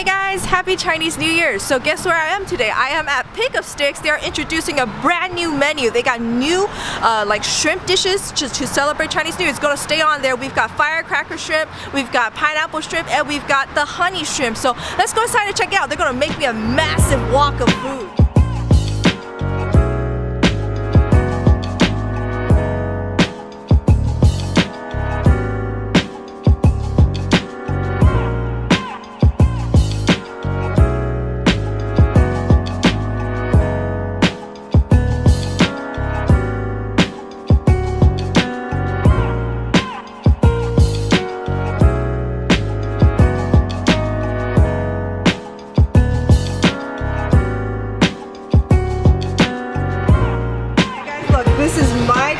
Hey guys, happy Chinese New Year. So guess where I am today? I am at Pick Up Stix. They are introducing a brand new menu. They got new like shrimp dishes to celebrate Chinese New Year. It's gonna stay on there. We've got firecracker shrimp, we've got pineapple shrimp, and we've got the honey shrimp. So let's go inside and check it out. They're gonna make me a massive walk of food.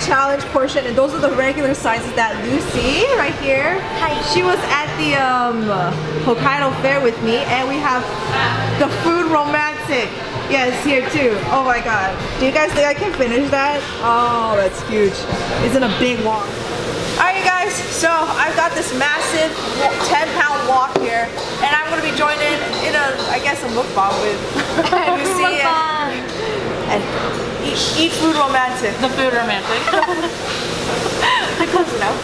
Challenge portion, and those are the regular sizes that Lucy right here. Hi. She was at the Hokkaido Fair with me, and we have the food romantic. Yes, here too. Oh my god. Do you guys think I can finish that? Oh, that's huge. It's in a big walk. Alright guys, so I've got this massive 10-pound walk here, and I'm gonna be joined in a, I guess, a mukbang with Lucy and eat food romantic. The food romantic. Close enough.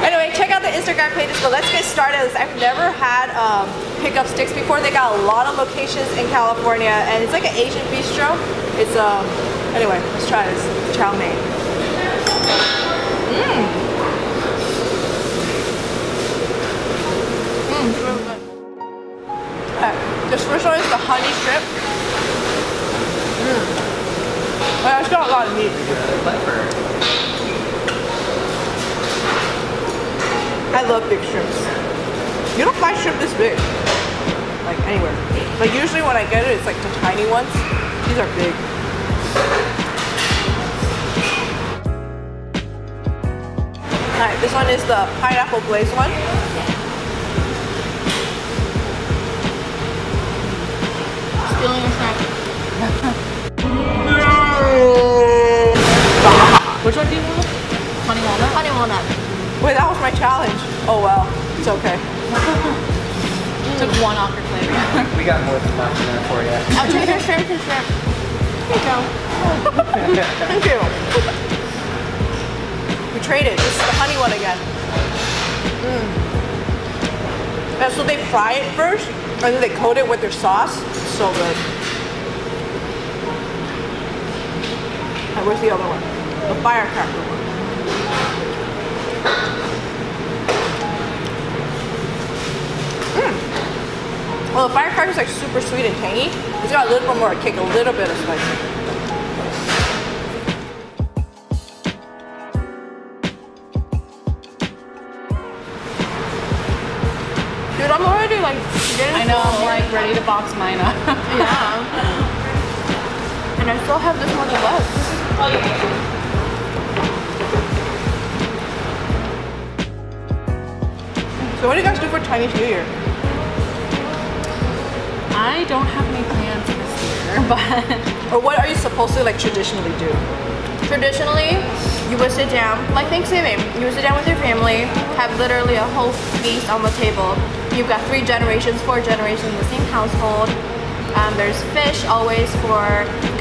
Anyway, check out the Instagram pages, but let's get started. I've never had Pick Up Stix before. They got a lot of locations in California, and it's like an Asian bistro. It's anyway, let's try this chow mein. Really good. Okay, this first one is the honey shrimp. Well, it's got a lot of meat. I love big shrimps. You don't find shrimp this big, like anywhere. Like usually when I get it, it's like the tiny ones. These are big. All right, this one is the pineapple glaze one. Stealing a snack. Which one do you want? Honey walnut? Honey walnut. Wait, that was my challenge. Oh well, it's okay. Took one off your plate. We got more than enough in there for you. I'll change your shrimp to shrimp. Here you go. Thank you. We traded. This is the honey one again. And so they fry it first, and then they coat it with their sauce. It's so good. And where's the other one? The firecracker one. Well, the firecracker is like super sweet and tangy. It's got a little bit more kick, a little bit of spice. Dude, I'm already like, I know, I'm like ready to box mine up. Yeah. And I still have this one left. Oh, yeah. So what do you guys do for Chinese New Year? I don't have any plans this year, but... Or what are you supposed to like traditionally do? Traditionally, you would sit down, like Thanksgiving, you would sit down with your family, have literally a whole feast on the table. You've got 3 generations, 4 generations in the same household. There's fish always for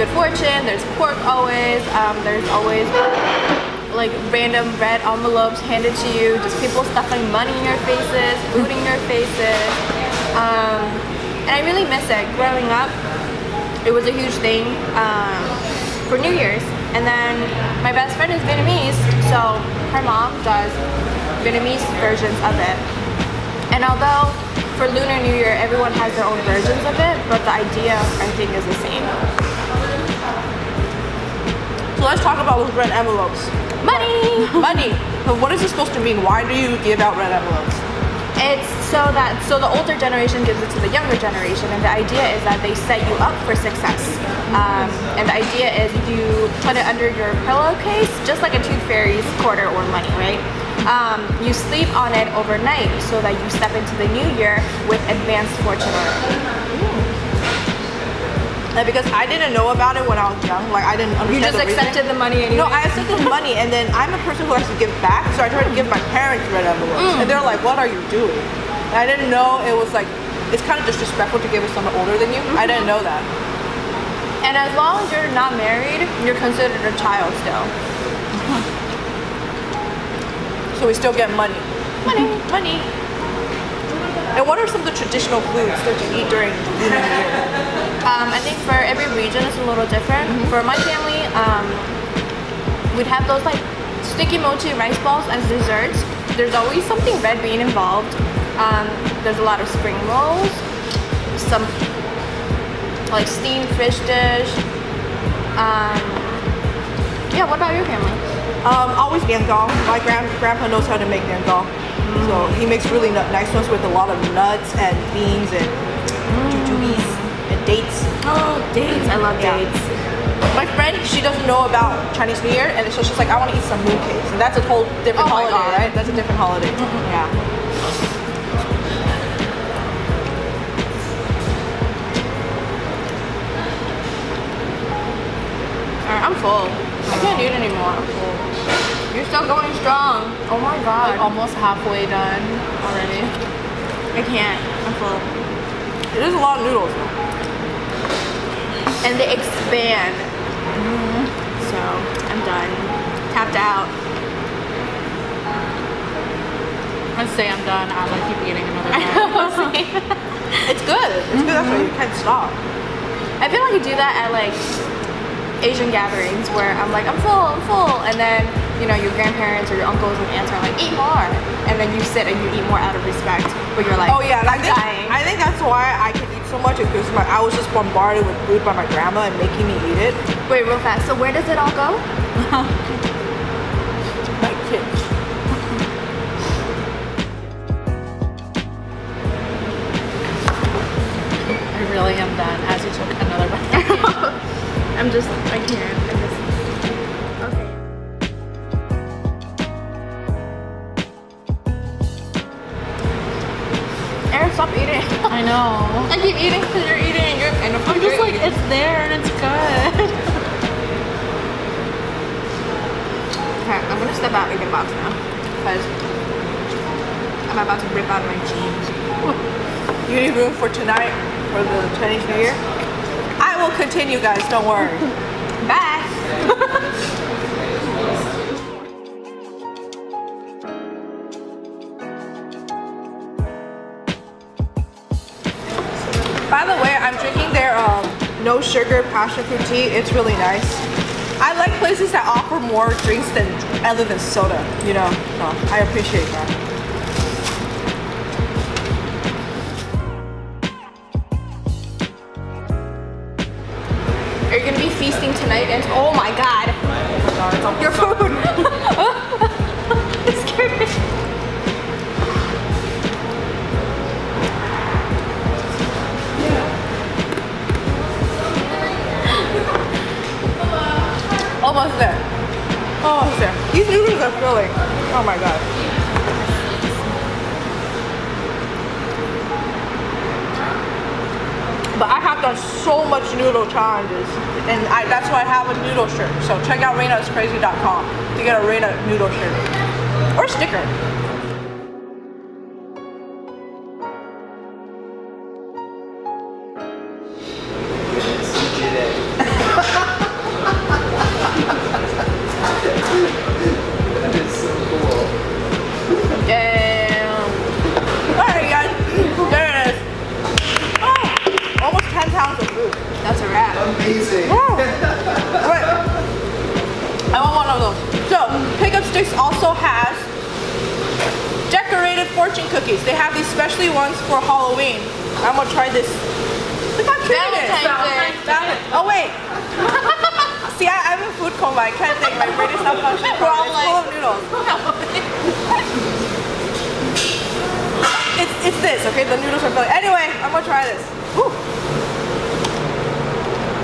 good fortune, there's pork always, there's always... like random red envelopes handed to you, just people stuffing money in your faces, food in your faces, and I really miss it. Growing up, it was a huge thing for New Year's, and then my best friend is Vietnamese, so her mom does Vietnamese versions of it, and although for Lunar New Year everyone has their own versions of it, but the idea I think is the same. So let's talk about those red envelopes. Money! Money! But what is this supposed to mean? Why do you give out red envelopes? It's so that, so the older generation gives it to the younger generation, and the idea is that they set you up for success. And the idea is you put it under your pillowcase, just like a tooth fairy's quarter or money, right? You sleep on it overnight so that you step into the new year with advanced fortune. Like, because I didn't know about it when I was young, like I didn't understand. You just accepted the money anyway. No, I accepted the money, and then I'm a person who has to give back, so I tried to give my parents red envelopes. And they're like, what are you doing? And I didn't know it was like it's kind of disrespectful to give it to someone older than you. Mm-hmm. I didn't know that. And as long as you're not married, you're considered a child still. So we still get money. Money, money. And what are some of the traditional foods that you eat during the Lunar New Year? I think for every region it's a little different. Mm-hmm. For my family, we'd have those like sticky mochi rice balls as desserts. There's always something red bean involved. There's a lot of spring rolls, some like steamed fish dish. Yeah, what about your family? Always giandong. My grandpa knows how to make giandong. Mm. So he makes really nice ones with a lot of nuts and beans and jujubes and dates. Oh, dates! I love dates. My friend, she doesn't know about Chinese New Year, and so she's like, I want to eat some mooncakes, and that's a whole different holiday, right? That's a different holiday. Mm-hmm. Yeah. Alright, I'm full. I can't eat anymore. I'm full. You're still going strong. Oh my god. Like almost halfway done already. I can't. I'm full. It is a lot of noodles. And they expand. Mm-hmm. So I'm done. Tapped out. I'd say I'm done. I'll like keep eating another one. It's good. It's good. That's why you can't stop. I feel like you do that at like Asian gatherings where I'm like, I'm full, and then you know your grandparents or your uncles and aunts are like, eat more, and then you sit and you eat more out of respect, but you're like, oh yeah, I'm dying. I think that's why I can eat so much, because I was just bombarded with food by my grandma and making me eat it. Wait, real fast. So where does it all go? My kids. I really am done. As you took another bite. I'm just, I can't, I just, okay. Erin, stop eating. I know. I keep eating because you're eating and you're kind of hungry. I'm just like, it's there and it's good. Okay, I'm going to step out and get box now because I'm about to rip out my jeans. You need room for tonight for the Chinese New Year? I will continue, guys, don't worry. Bye. By the way, I'm drinking their no sugar passion fruit tea. It's really nice. I like places that offer more drinks than other than soda, you know. So I appreciate that. Are you gonna be feasting tonight? And oh my god, your food! It scared me. Almost there. Almost there. These noodles are filling. Oh my god. But I have done so much noodle challenges, and that's why I have a noodle shirt. So check out rainaiscrazy.com to get a Raina noodle shirt or sticker. That is so cool. Damn. All right, guys. There it is. Almost 10 pounds of food. That's a wrap. Amazing. Wow. Right. I want one of those. So, Pick Up Stix also has decorated fortune cookies. They have these specially ones for Halloween. I'm gonna try this. Look how cute it is. Oh wait. See, I'm in food coma. I can't think. My brain is not functioning. It's full of noodles. It's this, okay? The noodles are filling. Anyway, I'm gonna try this. Ooh.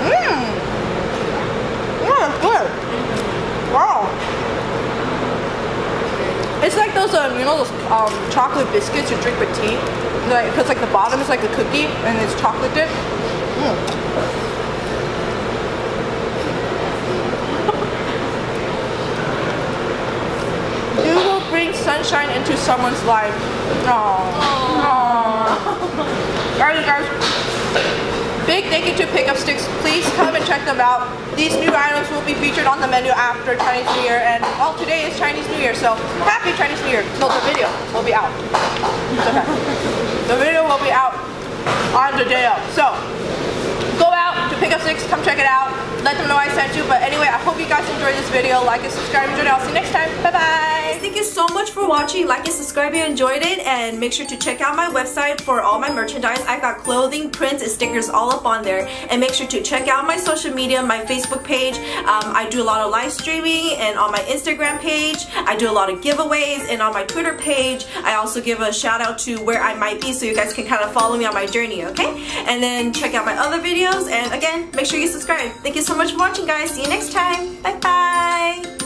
Mmm. Yeah, it's good. Wow. It's like those, you know, those chocolate biscuits you drink with tea, because like the bottom is like a cookie and it's chocolate dip. Mm. Noodle brings sunshine into someone's life. Aww. Alright guys, big thank you to Pick Up Stix. Please come and check them out. These new items will be featured on the menu after Chinese New Year, and well, today is Chinese New Year, so happy Chinese New Year. No, the video will be out. Okay. The video will be out on the day of. So go out to Pick Up Stix, come check it out. Let them know I sent you. But anyway, I hope you guys enjoyed this video. Like and subscribe, enjoy it. I'll see you next time. Bye bye. Thank you so much for watching. Like and subscribe if you enjoyed it. And make sure to check out my website for all my merchandise. I got clothing, prints, and stickers all up on there. And make sure to check out my social media, my Facebook page. I do a lot of live streaming. And on my Instagram page, I do a lot of giveaways. And on my Twitter page, I also give a shout out to where I might be, so you guys can kind of follow me on my journey, okay? And then check out my other videos. And again, make sure you subscribe. Thank you so much for watching, guys. See you next time. Bye bye.